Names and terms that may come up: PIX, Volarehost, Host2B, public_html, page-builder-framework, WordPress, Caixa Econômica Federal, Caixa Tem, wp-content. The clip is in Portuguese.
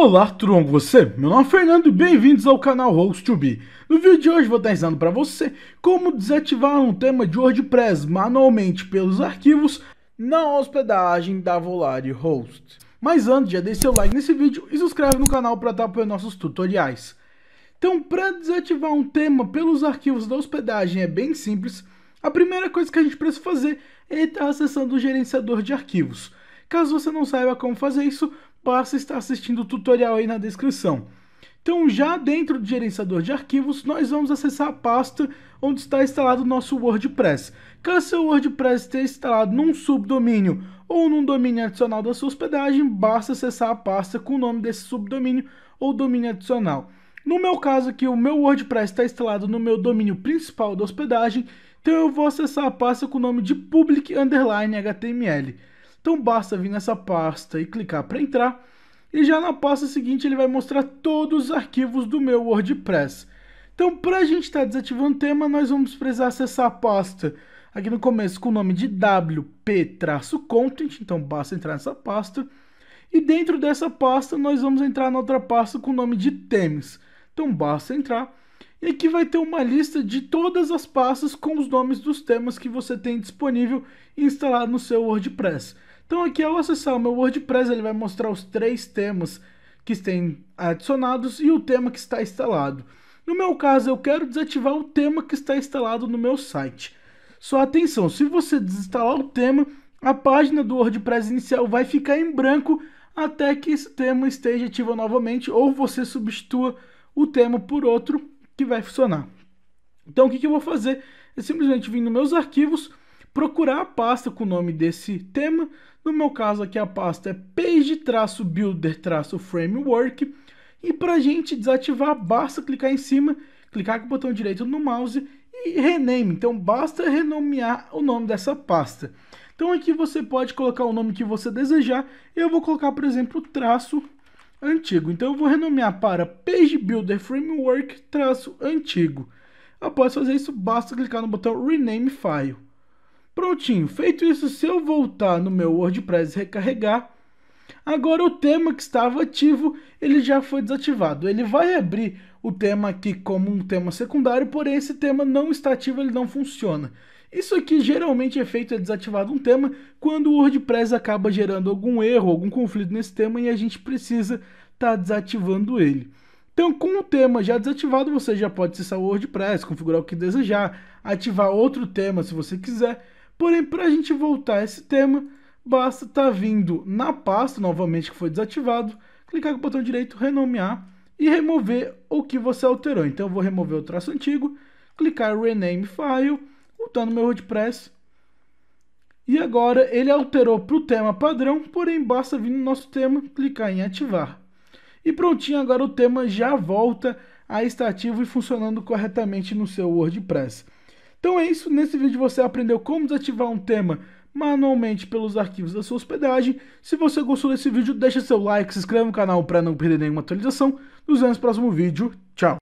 Olá, tudo bom com você? Meu nome é Fernando e bem-vindos ao canal Host2B. No vídeo de hoje vou estar ensinando para você como desativar um tema de WordPress manualmente pelos arquivos na hospedagem da Volarehost. Mas antes, já deixe seu like nesse vídeo e se inscreve no canal para estar apoiando nossos tutoriais. Então, para desativar um tema pelos arquivos da hospedagem é bem simples. A primeira coisa que a gente precisa fazer é estar acessando o gerenciador de arquivos. Caso você não saiba como fazer isso, basta estar assistindo o tutorial aí na descrição. Então, já dentro do gerenciador de arquivos, nós vamos acessar a pasta onde está instalado o nosso WordPress. Caso seu WordPress esteja instalado num subdomínio ou num domínio adicional da sua hospedagem, basta acessar a pasta com o nome desse subdomínio ou domínio adicional. No meu caso aqui, o meu WordPress está instalado no meu domínio principal da hospedagem, então eu vou acessar a pasta com o nome de public_html. Então basta vir nessa pasta e clicar para entrar, e já na pasta seguinte ele vai mostrar todos os arquivos do meu WordPress. Então, para a gente estar desativando o tema, nós vamos precisar acessar a pasta aqui no começo com o nome de wp-content, então basta entrar nessa pasta, e dentro dessa pasta nós vamos entrar na outra pasta com o nome de themes, então basta entrar, e aqui vai ter uma lista de todas as pastas com os nomes dos temas que você tem disponível e instalado no seu WordPress. Então aqui, ao acessar o meu WordPress, ele vai mostrar os 3 temas que estão adicionados e o tema que está instalado. No meu caso, eu quero desativar o tema que está instalado no meu site. Só atenção, se você desinstalar o tema, a página do WordPress inicial vai ficar em branco até que esse tema esteja ativo novamente, ou você substitua o tema por outro que vai funcionar. Então o que eu vou fazer é simplesmente vir nos meus arquivos, procurar a pasta com o nome desse tema. No meu caso aqui a pasta é page-builder-framework, e para a gente desativar basta clicar em cima, clicar com o botão direito no mouse e rename. Então basta renomear o nome dessa pasta. Então aqui você pode colocar o nome que você desejar. Eu vou colocar, por exemplo, traço antigo. Então eu vou renomear para page-builder-framework traço antigo. Após fazer isso, basta clicar no botão rename file. Prontinho, feito isso, se eu voltar no meu WordPress e recarregar, agora o tema que estava ativo, ele já foi desativado. Ele vai abrir o tema aqui como um tema secundário, porém esse tema não está ativo, ele não funciona. Isso aqui geralmente é feito, é desativado um tema, quando o WordPress acaba gerando algum erro, algum conflito nesse tema, e a gente precisa estar desativando ele. Então, com o tema já desativado, você já pode acessar o WordPress, configurar o que desejar, ativar outro tema se você quiser. Porém, para a gente voltar a esse tema, basta estar vindo na pasta novamente que foi desativado, clicar com o botão direito, renomear e remover o que você alterou. Então, eu vou remover o traço antigo, clicar rename file, voltar no meu WordPress, e agora ele alterou para o tema padrão, porém basta vir no nosso tema, clicar em ativar, e prontinho, agora o tema já volta a estar ativo e funcionando corretamente no seu WordPress. Então é isso, nesse vídeo você aprendeu como desativar um tema manualmente pelos arquivos da sua hospedagem. Se você gostou desse vídeo, deixa seu like, se inscreve no canal para não perder nenhuma atualização. Nos vemos no próximo vídeo, tchau!